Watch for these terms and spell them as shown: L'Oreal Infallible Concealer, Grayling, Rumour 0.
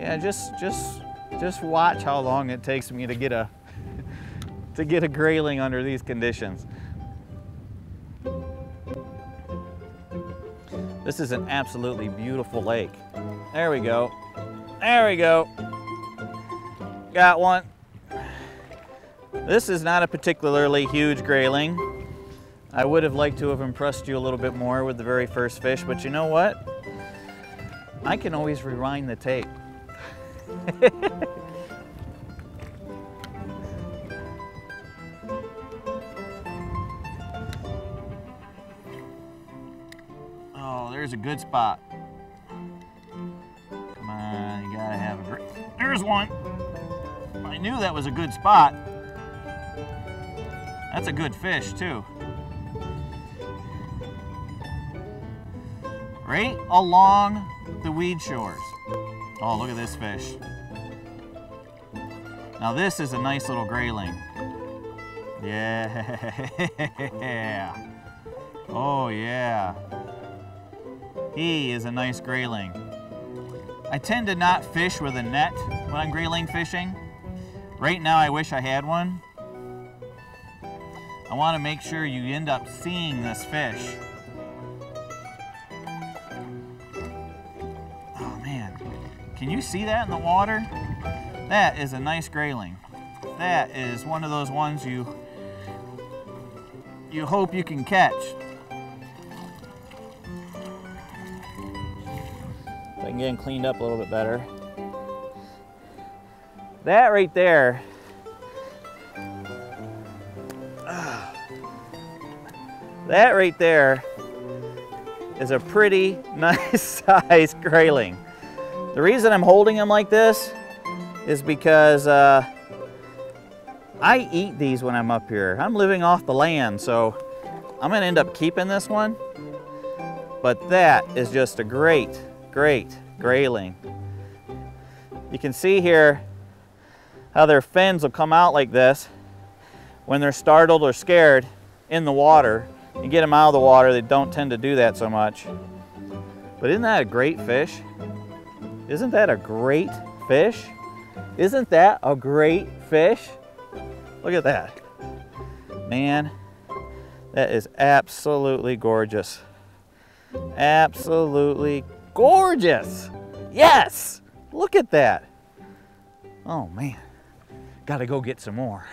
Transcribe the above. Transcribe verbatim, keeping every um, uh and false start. yeah, just just just watch how long it takes me to get a to get a grayling under these conditions. This is an absolutely beautiful lake. There we go. There we go. Got one. This is not a particularly huge grayling. I would have liked to have impressed you a little bit more with the very first fish, but you know what? I can always rewind the tape. Oh, there's a good spot. Come on, you gotta have a great. There's one. I knew that was a good spot. That's a good fish too. Right along the weed shores. Oh, look at this fish. Now this is a nice little grayling. Yeah. Oh yeah. He is a nice grayling. I tend to not fish with a net when I'm grayling fishing. Right now I wish I had one. I want to make sure you end up seeing this fish. Can you see that in the water? That is a nice grayling. That is one of those ones you, you hope you can catch. If I can get him cleaned up a little bit better. That right there. Uh, that right there is a pretty nice size grayling. The reason I'm holding them like this is because uh, I eat these when I'm up here. I'm living off the land, so I'm gonna end up keeping this one. But that is just a great, great grayling. You can see here how their fins will come out like this when they're startled or scared in the water. You get them out of the water, they don't tend to do that so much. But isn't that a great fish? Isn't that a great fish? Isn't that a great fish? Look at that. Man, that is absolutely gorgeous. Absolutely gorgeous. Yes, look at that. Oh man, gotta go get some more.